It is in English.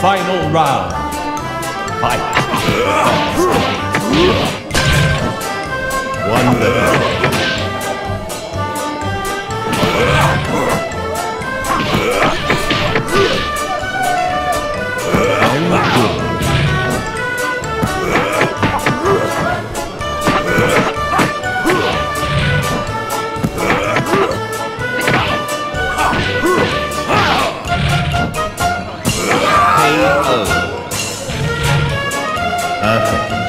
final round. Fight. One level. Perfect.